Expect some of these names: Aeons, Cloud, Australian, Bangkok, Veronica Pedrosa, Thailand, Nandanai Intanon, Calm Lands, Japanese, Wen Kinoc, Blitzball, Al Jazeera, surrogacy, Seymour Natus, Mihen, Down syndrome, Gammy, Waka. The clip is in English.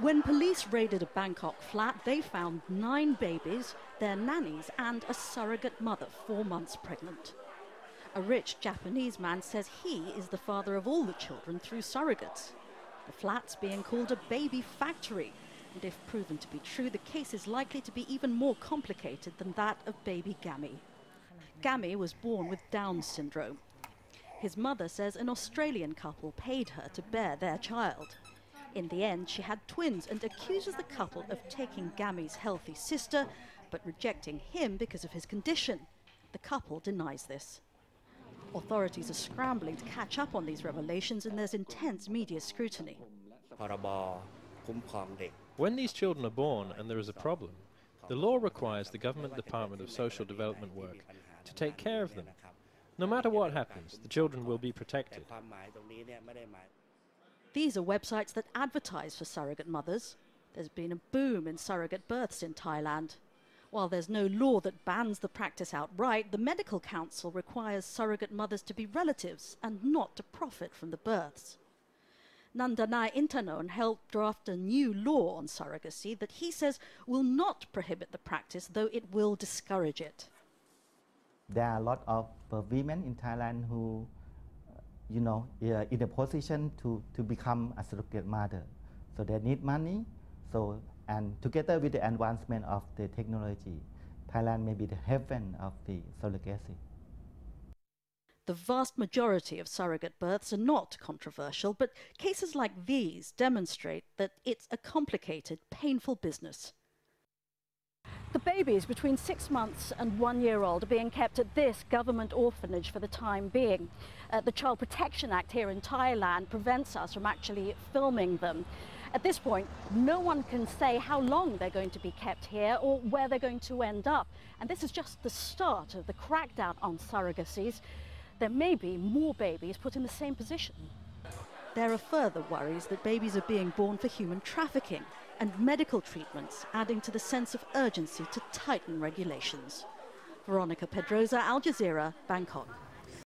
When police raided a Bangkok flat, they found 9 babies, their nannies, and a surrogate mother 4 months pregnant. A rich Japanese man says he is the father of all the children through surrogates. The flat's being called a baby factory, and if proven to be true, the case is likely to be even more complicated than that of baby Gammy. Gammy was born with Down syndrome. His mother says an Australian couple paid her to bear their child. In the end, she had twins and accuses the couple of taking Gammy's healthy sister, but rejecting him because of his condition. The couple denies this. Authorities are scrambling to catch up on these revelations, and there's intense media scrutiny. When these children are born and there is a problem, the law requires the Government Department of Social Development Work to take care of them. No matter what happens, the children will be protected. These are websites that advertise for surrogate mothers. There's been a boom in surrogate births in Thailand. While there's no law that bans the practice outright, the Medical Council requires surrogate mothers to be relatives and not to profit from the births. Nandanai Intanon helped draft a new law on surrogacy that he says will not prohibit the practice, though it will discourage it. There are a lot of women in Thailand who, in a position to become a surrogate mother. So they need money. And together with the advancement of the technology, Thailand may be the heaven of the surrogacy. The vast majority of surrogate births are not controversial, but cases like these demonstrate that it's a complicated, painful business. The babies between 6 months and 1 year old are being kept at this government orphanage for the time being. The Child Protection Act here in Thailand prevents us from actually filming them. At this point, no one can say how long they're going to be kept here or where they're going to end up. And this is just the start of the crackdown on surrogacies. There may be more babies put in the same position. There are further worries that babies are being born for human trafficking and medical treatments, adding to the sense of urgency to tighten regulations. Veronica Pedrosa, Al Jazeera, Bangkok.